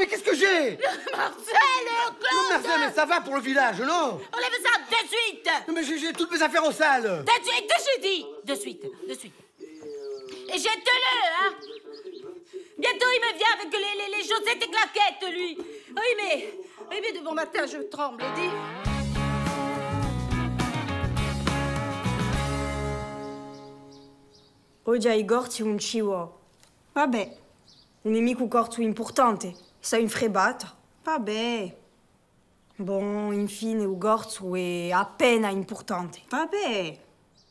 Mais qu'est-ce que j'ai? Marcel, mais ça va pour le village, non? On lève ça de suite. Mais j'ai toutes mes affaires aux salles. De suite. Et jette-le, hein? Bientôt, il me vient avec les chaussettes et claquettes, lui. Oui, mais de bon matin, je tremble, dis. Oggi ai gorti un cibo. Vabbè. Un nemico corto importante, sai infrebato. Vabbè. Bon, infine, il corto è appena importante. Vabbè.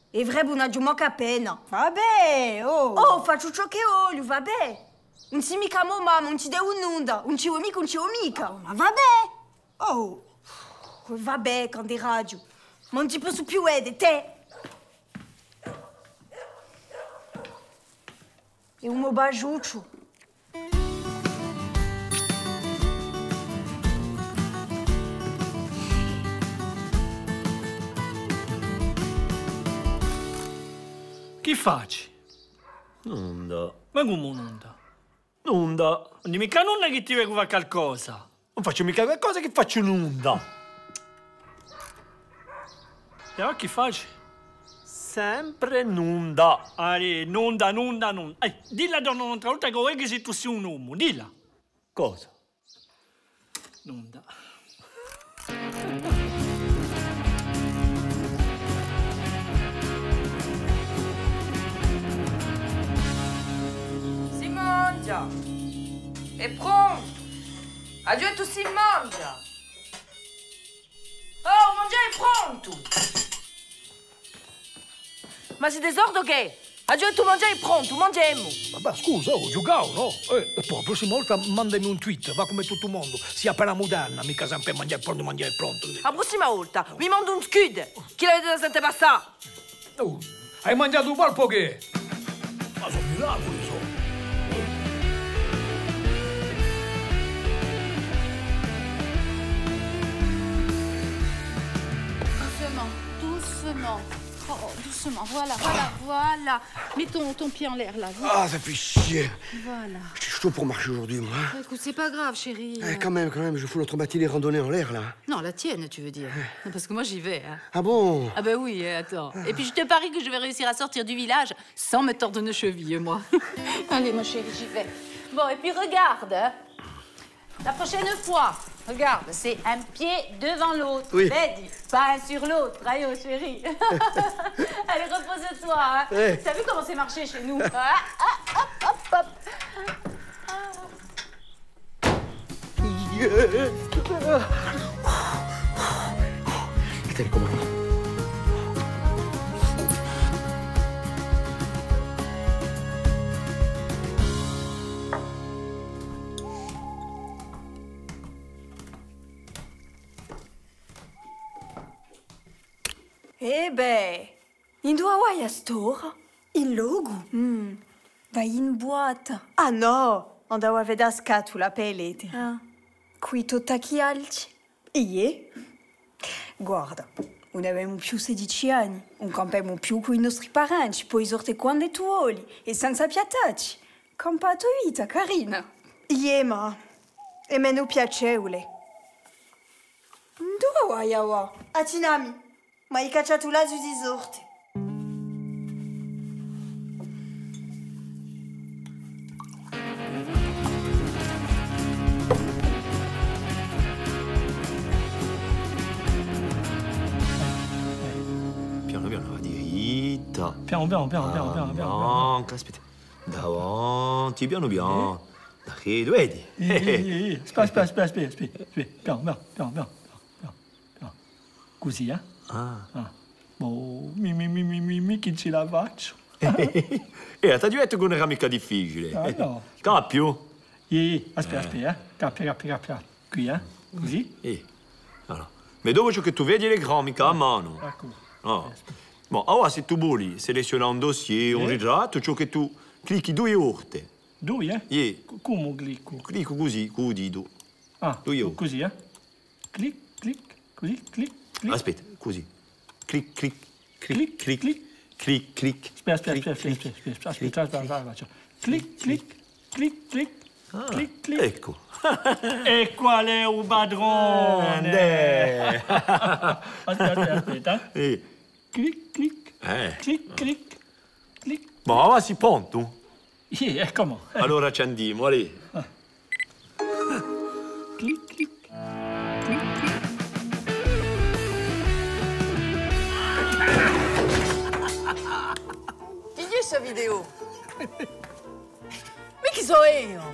E avrebbe una giumoca appena. Vabbè, oh. Oh, faccio ciò che voglio, vabbè. Non si mica mo mamma, non ci devo nulla. Non ci ho mica. Oh, ma vabbè. Oh. Vabbè, Canderaggio. Ma non ci posso più vedere, te. E un bajuccio. Che facci? Nonda. Ma come nonda? Nonda. Non è mica nonna che ti vede qualcosa. Non faccio mica qualcosa che faccio nonda. E allora che facci? Sempre nonda. Allora, nonda. Dilla donna un'altra volta che vuoi se tu sei un uomo, dilla. Cosa? Nonda. E pronto! A gente si mangia! Oh, mangiare pronto! Ma si desordo che? A gente mangiare pronto, mangiamo! Vabbè, scusa, ho giocato, no? La prossima volta mandami un tweet, va come tutto il mondo, sia per la moderna, mica sempre mangiare pronto. La prossima volta mi mando un scud, chi l'avete da sentire passare? Oh, hai mangiato un palpo che? Ma sono miracoli, so! Doucement, voilà. Mets ton pied en l'air, là. Voilà. Ah, ça fait chier. Voilà. Je suis chaud pour marcher aujourd'hui, moi. Bah, écoute, c'est pas grave, chérie. Eh, quand même, je fous l'autre matinée randonnée en l'air, là. Non, la tienne, tu veux dire. Ouais. Parce que moi, j'y vais. Hein. Ah bon? Ah bah oui, attends. Ah. Et puis, je te parie que je vais réussir à sortir du village sans me tordre nos chevilles, moi. Allez, ma chérie, j'y vais. Bon, et puis, regarde. Hein. La prochaine fois, regarde, c'est un pied devant l'autre. Oui. Pas un sur l'autre. Allez, oh, chérie. Allez, repose-toi. Hein. Ouais. T'as vu comment c'est marché chez nous? Hop. Yes. Qu'est-ce qu'on mange? Eh beh, in due vai a store? In logo? Vai in boîte. Ah no, andavo a vedere scatola pelete. Ah. Qui tutt'acchi alci. Ie? Guarda, non avevamo più 16 anni, non campemmo più con i nostri parenti, puoi sorte quando tu vuoi, e senza piattaci. Campa a tua vita, carina. Ie, ma è meno piacevole. Dove vai a va? A Tinami. Ma i cacciatulazzi di sorte. Piano la diritta. Piano. No, caspita. Davanti, piano. Da che vedi? Aspetta. Piano. Così, eh? Ah. Boh, mi che ce la faccio. Ti diretto con una mica difficile. Ah, no. Cappio? Aspetta. Cappia. Qui, eh? Così? Allora. Ma dopo ciò che tu vedi le cromiche a mano. Ecco. No. Ma ora se tu vuoi selezionare un dossier, un ritratto, ciò che tu clicchi due volte. Due, eh? Come clicco? Clicco così, con il dito. Ah, due volte. Così, eh? Clic, così, clic. Aspetta, così. Clic, clic, clic, clic, clic, clic, clic. Aspetta. Clic, clic, clic, clic, clic, clic. Ecco. E qual è un padrone? Aspetta. Clic, clic, clic, clic, clic. Ma va si pontu? Sì, è come. Allora ci andiamo, allì. Clic, clic. Questa video? Ma chi so io?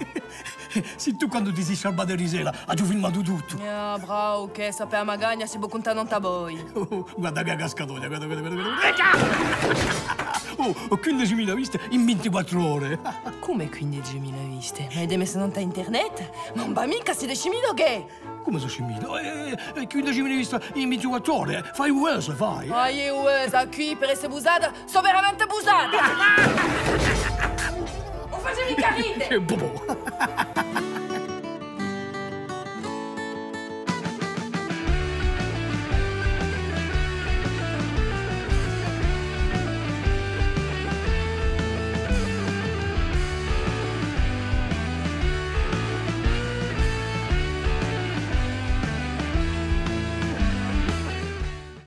Se tu quando ti sei salvato di sera, hai già filmato tutto. Ah, bravo, che sapeva magagna se può contare non t'aboi. Oh, guarda che cascatoia, guarda. Oh, 15.000 viste in 24 ore. Come 15.000 viste? Ma hai demesso non da internet? Ma non va mica, sei scimito che? Come sono scimito? 15.000 viste in 24 ore. Fai USA, fai. Fai USA, qui per essere abusata, sono veramente abusata. Non facevi carite.